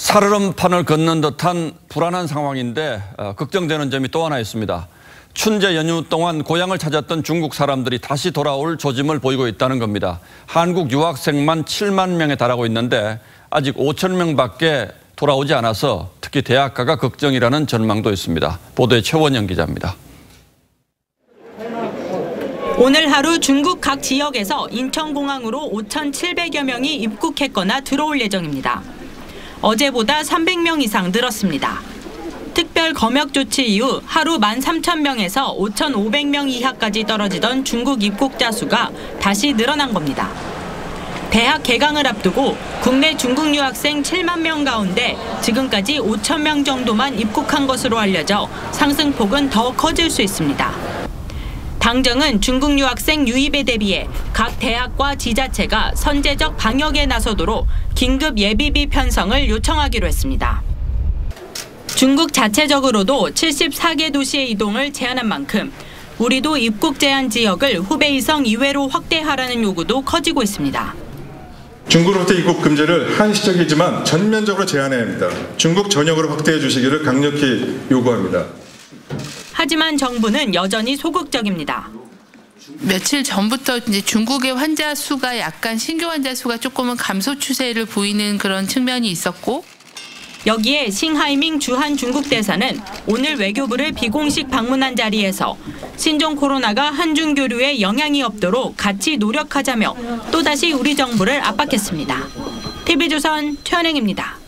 살얼음판을 걷는 듯한 불안한 상황인데 걱정되는 점이 또 하나 있습니다. 춘제 연휴 동안 고향을 찾았던 중국 사람들이 다시 돌아올 조짐을 보이고 있다는 겁니다. 한국 유학생만 7만 명에 달하고 있는데 아직 5천 명밖에 돌아오지 않아서 특히 대학가가 걱정이라는 전망도 있습니다. 보도에 최원영 기자입니다. 오늘 하루 중국 각 지역에서 인천공항으로 5,700여 명이 입국했거나 들어올 예정입니다. 어제보다 300명 이상 늘었습니다. 특별 검역 조치 이후 하루 13,000명에서 5,500명 이하까지 떨어지던 중국 입국자 수가 다시 늘어난 겁니다. 대학 개강을 앞두고 국내 중국 유학생 7만 명 가운데 지금까지 5천 명 정도만 입국한 것으로 알려져 상승폭은 더 커질 수 있습니다. 당정은 중국 유학생 유입에 대비해 각 대학과 지자체가 선제적 방역에 나서도록 긴급 예비비 편성을 요청하기로 했습니다. 중국 자체적으로도 74개 도시의 이동을 제한한 만큼 우리도 입국 제한 지역을 후베이성 이외로 확대하라는 요구도 커지고 있습니다. 중국으로부터 입국 금지를 한시적이지만 전면적으로 제한해야 합니다. 중국 전역으로 확대해 주시기를 강력히 요구합니다. 하지만 정부는 여전히 소극적입니다. 며칠 전부터 이제 중국의 환자 수가 약간 신규 환자 수가 조금은 감소 추세를 보이는 그런 측면이 있었고, 여기에 싱하이밍 주한 중국 대사는 오늘 외교부를 비공식 방문한 자리에서 신종 코로나가 한중 교류에 영향이 없도록 같이 노력하자며 또다시 우리 정부를 압박했습니다. TV조선 최원영입니다.